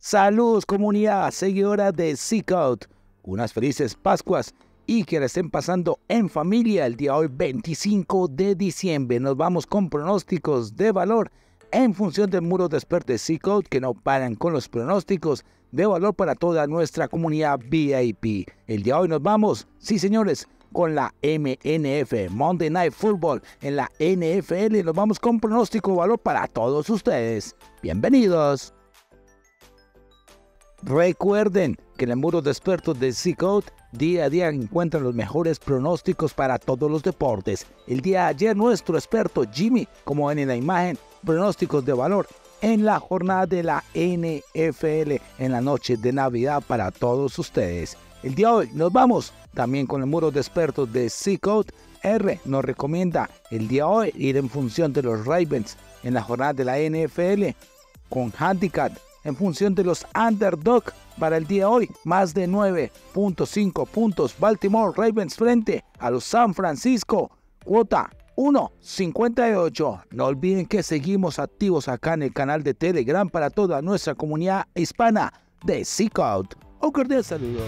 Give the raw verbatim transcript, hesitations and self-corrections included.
Saludos comunidad seguidora de Seekout, unas felices Pascuas y que la estén pasando en familia el día hoy veinticinco de diciembre. Nos vamos con pronósticos de valor en función del muro de expertos de Seekout que no paran con los pronósticos de valor para toda nuestra comunidad V I P. El día de hoy nos vamos, sí señores, con la M N F, Monday Night Football en la N F L, y nos vamos con pronóstico de valor para todos ustedes. Bienvenidos. Recuerden que en el muro de expertos de Seekout día a día encuentran los mejores pronósticos para todos los deportes. El día de ayer nuestro experto Jimmy, como ven en la imagen, pronósticos de valor en la jornada de la N F L en la noche de Navidad para todos ustedes. El día de hoy nos vamos también con el muro de expertos de Seekout. R nos recomienda el día de hoy ir en función de los Ravens en la jornada de la N F L con handicap en función de los Underdogs para el día de hoy, más de nueve punto cinco puntos. Baltimore Ravens frente a los San Francisco, cuota uno cincuenta y ocho. No olviden que seguimos activos acá en el canal de Telegram para toda nuestra comunidad hispana de Seekout. Un cordial saludo.